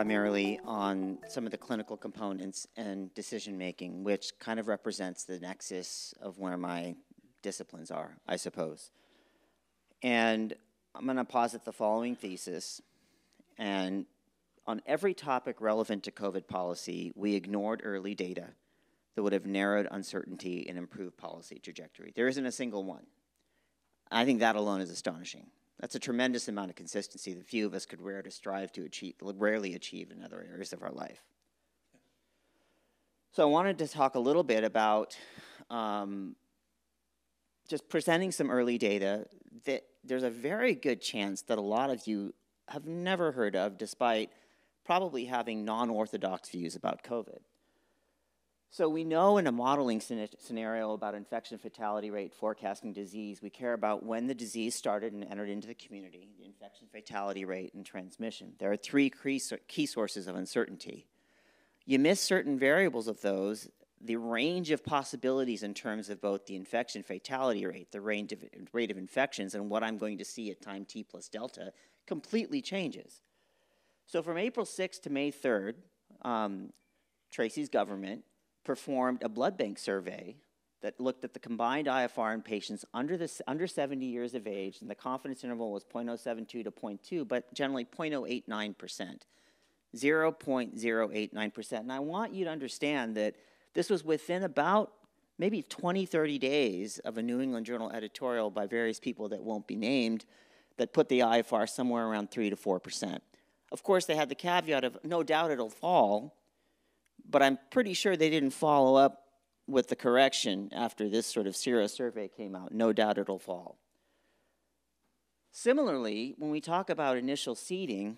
primarily on some of the clinical components and decision-making, which kind of represents the nexus of where my disciplines are, I suppose. And I'm going to posit the following thesis. And on every topic relevant to COVID policy, we ignored early data that would have narrowed uncertainty and improved policy trajectory. There isn't a single one. I think that alone is astonishing. That's a tremendous amount of consistency that few of us could rarely achieve in other areas of our life. So I wanted to talk a little bit about just presenting some early data that there's a very good chance that a lot of you have never heard of, despite probably having non-orthodox views about COVID. So we know in a modeling scenario about infection fatality rate, forecasting disease, we care about when the disease started and entered into the community, the infection fatality rate, and transmission. There are three key sources of uncertainty. You miss certain variables of those, the range of possibilities in terms of both the infection fatality rate, the rate of infections, and what I'm going to see at time T plus delta completely changes. So from April 6th to May 3rd, Tracy's government performed a blood bank survey that looked at the combined IFR in patients under 70 years of age, and the confidence interval was 0.072 to 0.2, but generally 0.089%. 0.089%. And I want you to understand that this was within about maybe 20, 30 days of a New England Journal editorial by various people that won't be named that put the IFR somewhere around 3 to 4%. Of course, they had the caveat of no doubt it'll fall, but I'm pretty sure they didn't follow up with the correction after this sort of sero survey came out. No doubt it'll fall. Similarly, when we talk about initial seeding,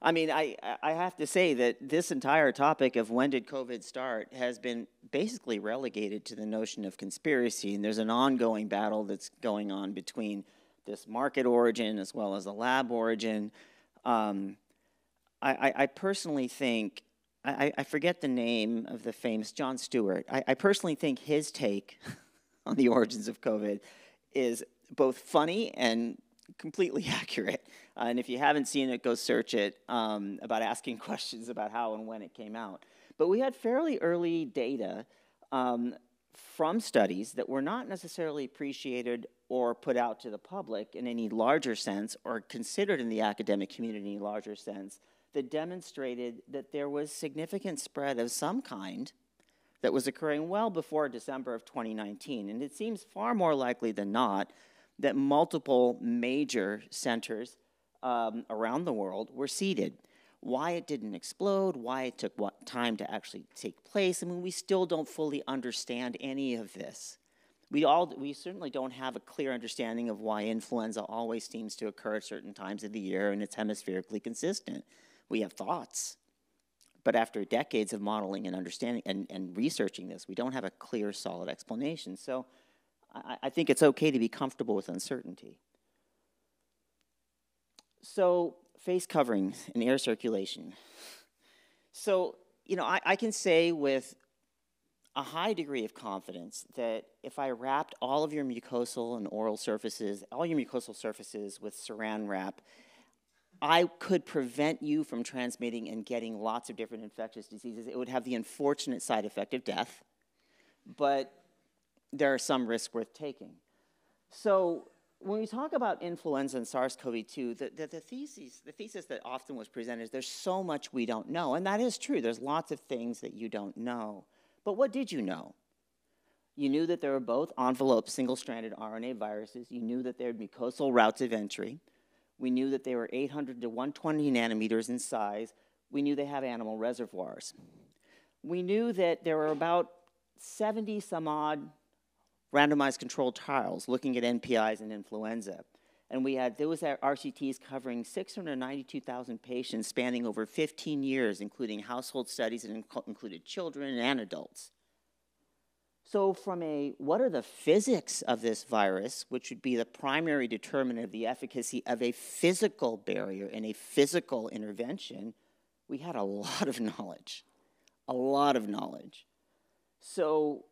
I mean, I have to say that this entire topic of when did COVID start has been basically relegated to the notion of conspiracy, and there's an ongoing battle that's going on between this market origin as well as the lab origin. I personally think, I forget the name of the famous John Stewart, I personally think his take on the origins of COVID is both funny and completely accurate. And if you haven't seen it, go search it, about asking questions about how and when it came out. But we had fairly early data from studies that were not necessarily appreciated or put out to the public in any larger sense or considered in the academic community in a larger sense, that demonstrated that there was significant spread of some kind that was occurring well before December of 2019. And it seems far more likely than not that multiple major centers around the world were seeded. Why it didn't explode, why it took what time to actually take place, I mean, we still don't fully understand any of this. We certainly don't have a clear understanding of why influenza always seems to occur at certain times of the year and it's hemispherically consistent. We have thoughts, but after decades of modeling and understanding and researching this, we don't have a clear, solid explanation. So I think it's okay to be comfortable with uncertainty. So face coverings and air circulation. So, you know, I can say with a high degree of confidence that if I wrapped all of your mucosal and oral surfaces, all your mucosal surfaces with saran wrap, I could prevent you from transmitting and getting lots of different infectious diseases. It would have the unfortunate side effect of death, but there are some risks worth taking. So when we talk about influenza and SARS-CoV-2, the thesis that often was presented is there's so much we don't know, and that is true. There's lots of things that you don't know. But what did you know? You knew that there were both enveloped single-stranded RNA viruses. You knew that there were mucosal routes of entry. We knew that they were 800 to 120 nanometers in size. We knew they have animal reservoirs. We knew that there were about 70 some odd randomized controlled trials looking at NPIs and influenza. And we had those RCTs covering 692,000 patients spanning over 15 years, including household studies that included children and adults. So from a, what are the physics of this virus, which would be the primary determinant of the efficacy of a physical barrier and a physical intervention, we had a lot of knowledge, a lot of knowledge. So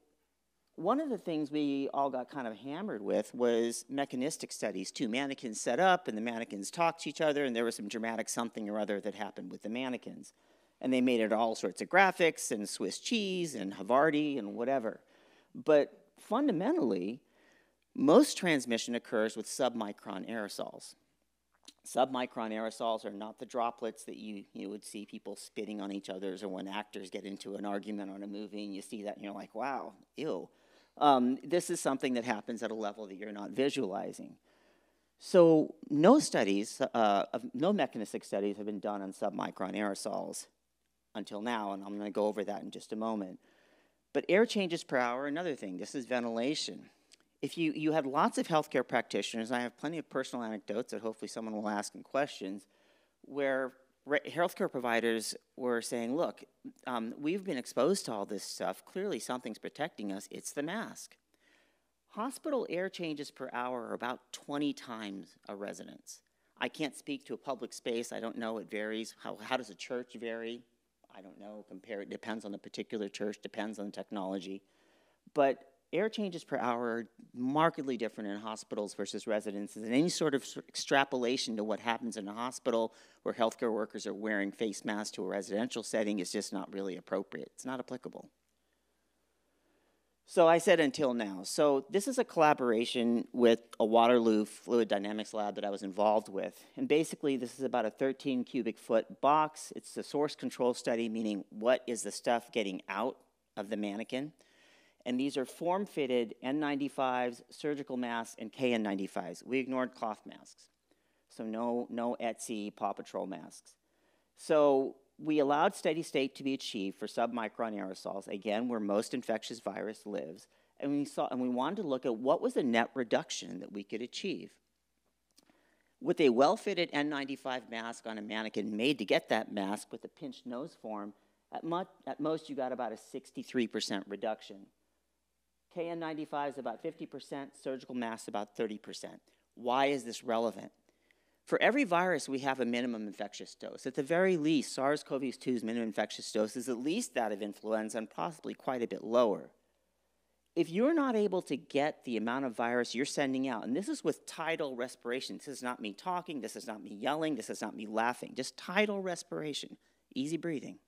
One of the things we all got kind of hammered with was mechanistic studies. Two mannequins set up, and the mannequins talked to each other, and there was some dramatic something or other that happened with the mannequins. And they made it all sorts of graphics, and Swiss cheese, and Havarti, and whatever. But fundamentally, most transmission occurs with submicron aerosols. Submicron aerosols are not the droplets that you would see people spitting on each other's, or when actors get into an argument on a movie, and you see that, and you're like, wow, ew. This is something that happens at a level that you're not visualizing. So no studies, no mechanistic studies have been done on submicron aerosols until now, and I'm going to go over that in just a moment. But air changes per hour, another thing. This is ventilation. If you had lots of healthcare practitioners, and I have plenty of personal anecdotes that hopefully someone will ask in questions, where healthcare providers were saying, look, we've been exposed to all this stuff. Clearly something's protecting us. It's the mask. Hospital air changes per hour are about 20 times a residence. I can't speak to a public space. I don't know. It varies. How does a church vary? I don't know, compare, it depends on the particular church, depends on the technology. But air changes per hour are markedly different in hospitals versus residences, and any sort of extrapolation to what happens in a hospital where healthcare workers are wearing face masks to a residential setting is just not really appropriate. It's not applicable. So I said until now. So this is a collaboration with a Waterloo fluid dynamics lab that I was involved with. And basically, this is about a 13 cubic foot box. It's the source control study, meaning what is the stuff getting out of the mannequin. And these are form-fitted N95s, surgical masks, and KN95s. We ignored cloth masks. So no Etsy Paw Patrol masks. So we allowed steady state to be achieved for submicron aerosols, again, where most infectious virus lives, and we wanted to look at what was the net reduction that we could achieve. With a well-fitted N95 mask on a mannequin made to get that mask with a pinched nose form, at most you got about a 63% reduction. KN95 is about 50%, surgical masks about 30%. Why is this relevant? For every virus, we have a minimum infectious dose. At the very least, SARS-CoV-2's minimum infectious dose is at least that of influenza and possibly quite a bit lower. If you're not able to get the amount of virus you're sending out, and this is with tidal respiration. This is not me talking. This is not me yelling. This is not me laughing. Just tidal respiration, easy breathing.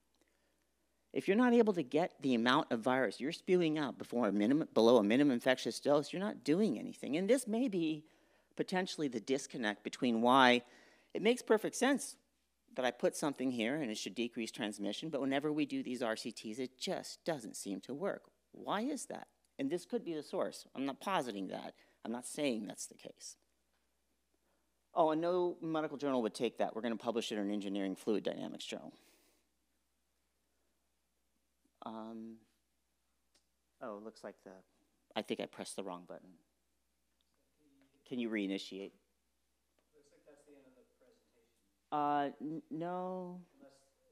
If you're not able to get the amount of virus you're spewing out below a minimum infectious dose, you're not doing anything. And this may be potentially the disconnect between why it makes perfect sense that I put something here and it should decrease transmission, but whenever we do these RCTs, it just doesn't seem to work. Why is that? And this could be the source. I'm not positing that. I'm not saying that's the case. Oh, and no medical journal would take that. We're going to publish it in an engineering fluid dynamics journal. Oh, it looks like I think I pressed the wrong button. Can you reinitiate? Looks like that's the end of the presentation. No.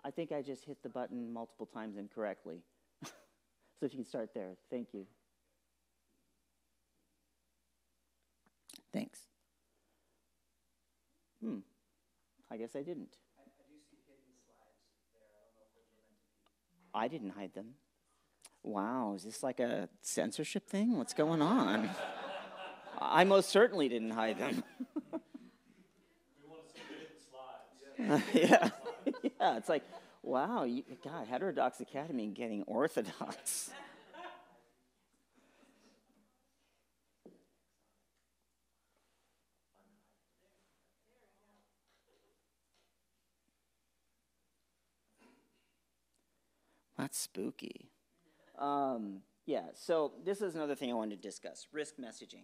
I think I just hit the button multiple times incorrectly. So if you can start there. Thank you. Thanks. I guess I didn't. I do see hidden slides there. I don't know if those were meant to be. I didn't hide them. Wow, is this like a censorship thing? What's going on? I most certainly didn't hide them. We want to see hidden slides. Yeah. Yeah, it's like, wow, God, Heterodox Academy getting orthodox. That's spooky. Yeah, so this is another thing I wanted to discuss, risk messaging.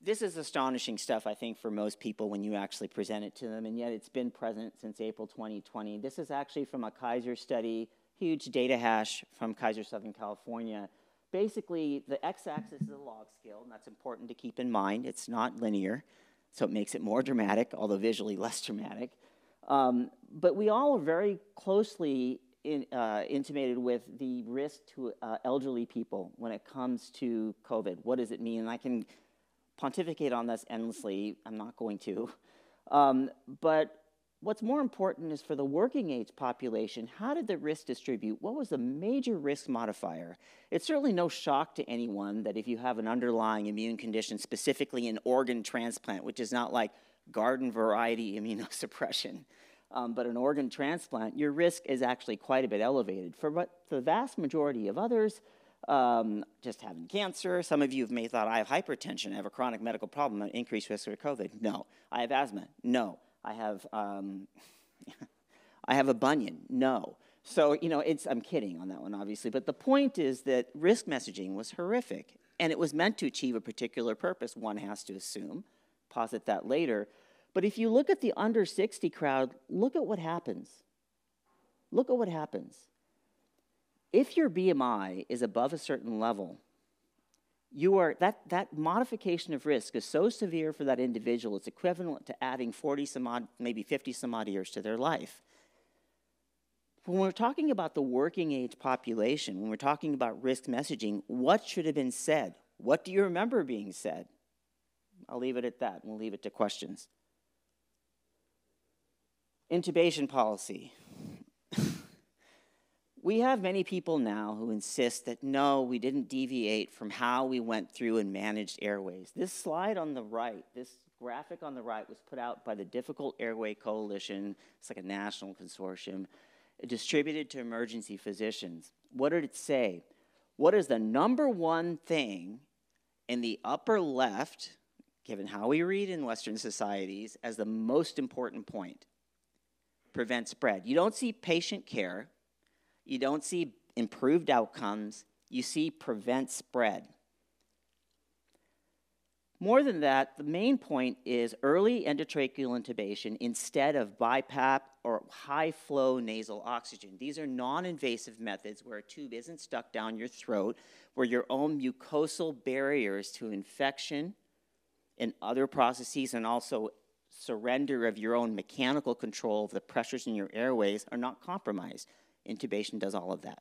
This is astonishing stuff, I think, for most people when you actually present it to them, and yet it's been present since April 2020. This is actually from a Kaiser study, huge data hash from Kaiser, Southern California. Basically, the x-axis is a log scale, and that's important to keep in mind. It's not linear, so it makes it more dramatic, although visually less dramatic. But we all are very closely intimated with the risk to elderly people when it comes to COVID. What does it mean? And I can pontificate on this endlessly. I'm not going to. But What's more important is for the working age population, how did the risk distribute? What was the major risk modifier? It's certainly no shock to anyone that if you have an underlying immune condition, specifically an organ transplant, which is not like garden variety immunosuppression, but an organ transplant, your risk is actually quite a bit elevated. For the vast majority of others, just having cancer. Some of you may have thought, I have hypertension, I have a chronic medical problem, an increased risk for COVID. No. I have asthma. No. I have a bunion. No. So, you know, I'm kidding on that one, obviously. But the point is that risk messaging was horrific, and it was meant to achieve a particular purpose, one has to assume. Posit that later. But if you look at the under 60 crowd, look at what happens. Look at what happens. If your BMI is above a certain level, that modification of risk is so severe for that individual, it's equivalent to adding 40 some odd, maybe 50 some odd years to their life. When we're talking about the working age population, when we're talking about risk messaging, what should have been said? What do you remember being said? I'll leave it at that, and we'll leave it to questions. Intubation policy. We have many people now who insist that, no, we didn't deviate from how we went through and managed airways. This slide on the right, this graphic on the right, was put out by the Difficult Airway Coalition. It's like a national consortium, distributed to emergency physicians. What did it say? What is the number one thing in the upper left, given how we read in Western societies, as the most important point? Prevent spread. You don't see patient care. You don't see improved outcomes. You see prevent spread. More than that, the main point is early endotracheal intubation instead of BiPAP or high-flow nasal oxygen. These are non-invasive methods where a tube isn't stuck down your throat, where your own mucosal barriers to infection and other processes and also surrender of your own mechanical control of the pressures in your airways are not compromised. Intubation does all of that.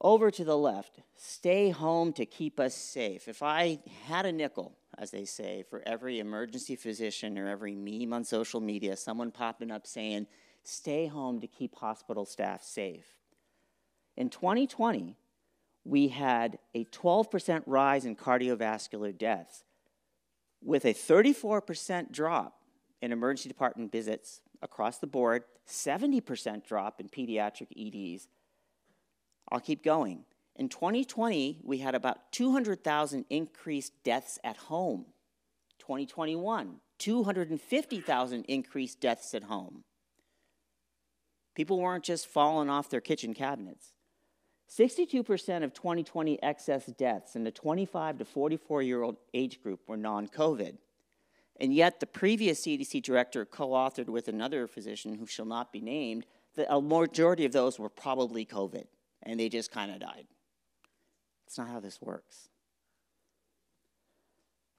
Over to the left, stay home to keep us safe. If I had a nickel, as they say, for every emergency physician or every meme on social media, someone popping up saying, stay home to keep hospital staff safe. In 2020, we had a 12% rise in cardiovascular deaths with a 34% drop in emergency department visits across the board, 70% drop in pediatric EDs. I'll keep going. In 2020, we had about 200,000 increased deaths at home. 2021, 250,000 increased deaths at home. People weren't just falling off their kitchen cabinets. 62% of 2020 excess deaths in the 25 to 44-year-old age group were non-COVID. And yet the previous CDC director co-authored with another physician who shall not be named that a majority of those were probably COVID, and they just kind of died. It's not how this works.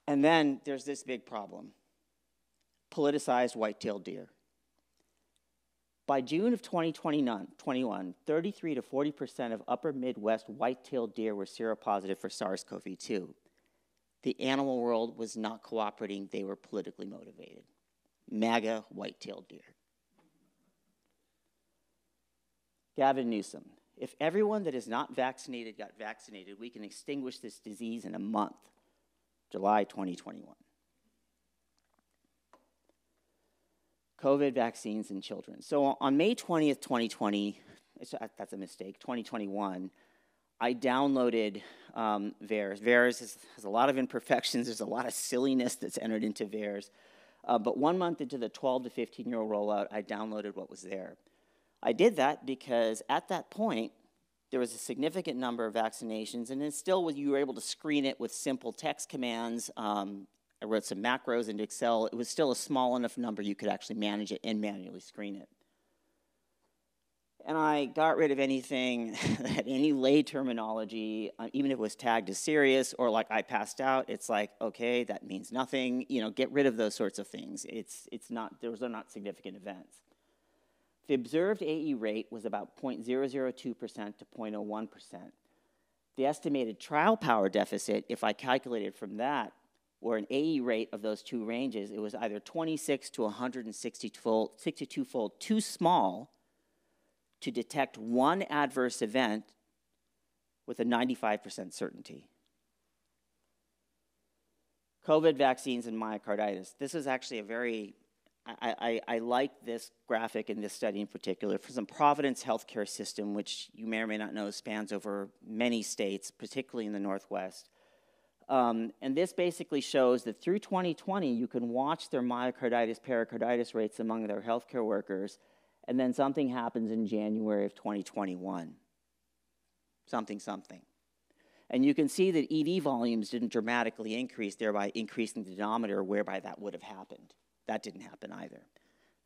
And then there's this big problem, politicized white-tailed deer. By June of 2021, 33 to 40% of upper Midwest white-tailed deer were seropositive for SARS-CoV-2. The animal world was not cooperating. They were politically motivated. MAGA white-tailed deer. Gavin Newsom, if everyone that is not vaccinated got vaccinated, we can extinguish this disease in a month, July 2021. COVID vaccines in children. So on May 20th, 2020, that's a mistake, 2021, I downloaded VAERS. VAERS has a lot of imperfections. There's a lot of silliness that's entered into VAERS. But 1 month into the 12 to 15-year-old rollout, I downloaded what was there. I did that because at that point, there was a significant number of vaccinations, and then still you were able to screen it with simple text commands. I wrote some macros into Excel. It was still a small enough number you could actually manage it and manually screen it. And I got rid of anything that had any lay terminology, even if it was tagged as serious or like I passed out, it's like, okay, that means nothing. You know, get rid of those sorts of things. It's not, those are not significant events. The observed AE rate was about 0.002% to 0.01%. The estimated trial power deficit, if I calculated from that, or an AE rate of those two ranges, it was either 26 to 162-fold too small to detect one adverse event with a 95% certainty. COVID vaccines and myocarditis. This is actually a very, I like this graphic in this study in particular for some Providence healthcare system, which you may or may not know spans over many states, particularly in the Northwest. And this basically shows that through 2020, you can watch their myocarditis, pericarditis rates among their healthcare workers, and then something happens in January of 2021. Something, something. And you can see that ED volumes didn't dramatically increase, thereby increasing the denominator whereby that would have happened. That didn't happen either.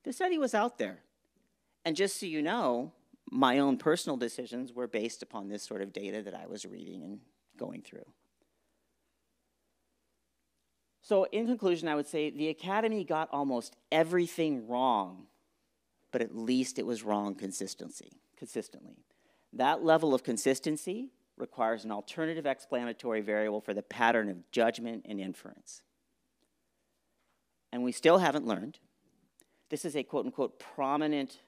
The study was out there. And just so you know, my own personal decisions were based upon this sort of data that I was reading and going through. So in conclusion, I would say the Academy got almost everything wrong, but at least it was wrong consistently. That level of consistency requires an alternative explanatory variable for the pattern of judgment and inference. And we still haven't learned. This is a quote-unquote prominent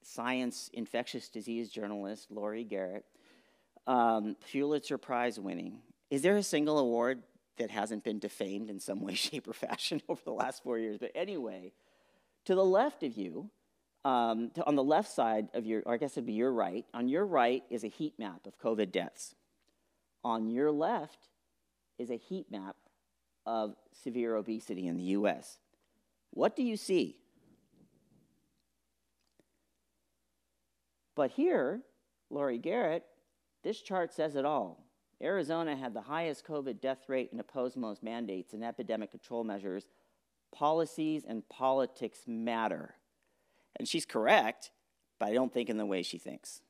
science infectious disease journalist, Laurie Garrett, Pulitzer Prize winning. Is there a single award that hasn't been defamed in some way, shape, or fashion over the last 4 years? But anyway, to the left of you, on the left side of your, or I guess it'd be your right, on your right is a heat map of COVID deaths. On your left is a heat map of severe obesity in the US. What do you see? But here, Laurie Garrett, this chart says it all. Arizona had the highest COVID death rate and opposed most mandates and epidemic control measures. Policies and politics matter. And she's correct, but I don't think in the way she thinks.